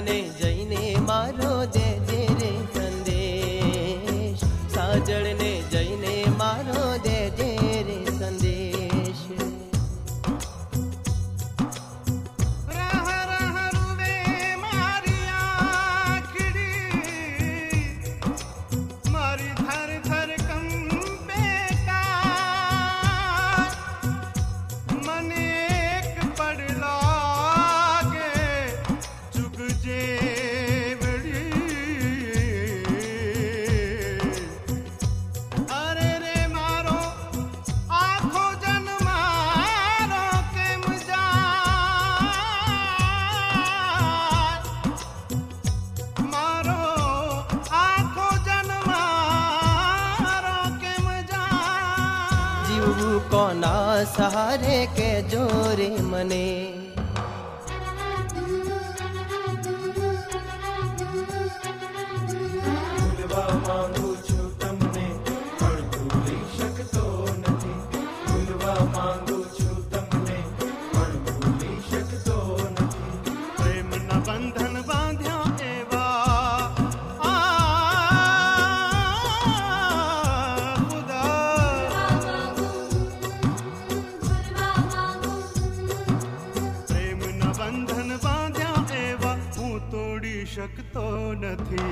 जाने जैने मारो जय जय रे संदेश, साजने जैने मारो जय जय रे संदेश। रह रह रुवे मारिया खिड़ी, मारी धर धर कंबे का मन एक पड़ला कोना सहारे के जोरे मने, मांगू छु तमने प्रेम न बंधन बांध्या एवा बंधन बांध्या एवा हूँ तोड़ी शकतो नथी।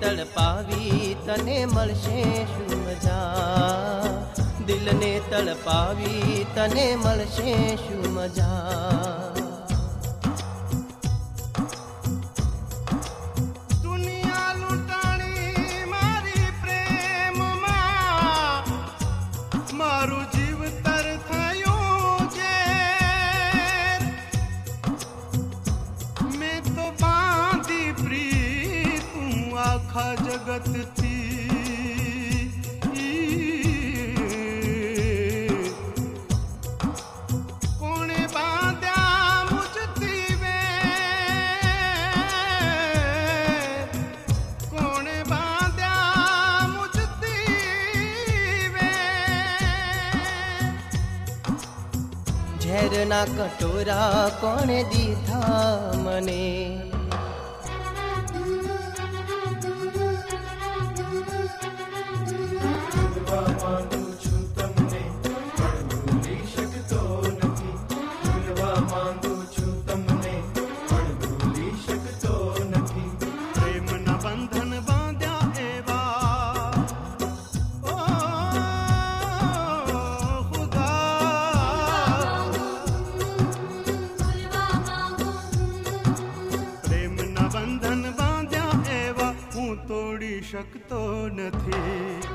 तड़पावी तने मलशे मजा, दिल ने तड़पावी तने मलशे मजा। दुनिया लुटानी मारी प्रेम मां, मारू जीव तर थयो जेर, मैं तो बांधी प्री आखा जगत थी। कोने बांध्या मुझती वे, कोने बांध्या मुझती वे, झेरना कटोरा कोने दी था मने, शकतो नथी।